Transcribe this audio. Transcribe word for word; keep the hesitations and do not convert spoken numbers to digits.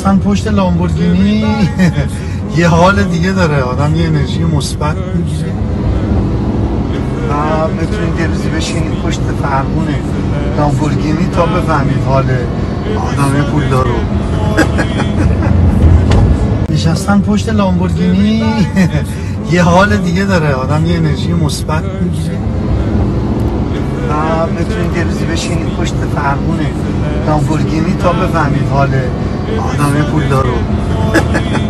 اصلا پشت لامبورگینی یه حال دیگه داره، آدم یه انرژی مثبت میگیره و بتونید یه روزی بشینید پشت فرمونه لامبورگینی تا بفهمید حال آدم پولدار رو. نشستن پشت لامبورگینی یه حال دیگه داره، آدم یه انرژی مثبت میگیره و بتونید یه روزی بشینید پشت فرمونه لامبورگینی تا بفهمید حال آدم پولدار رو.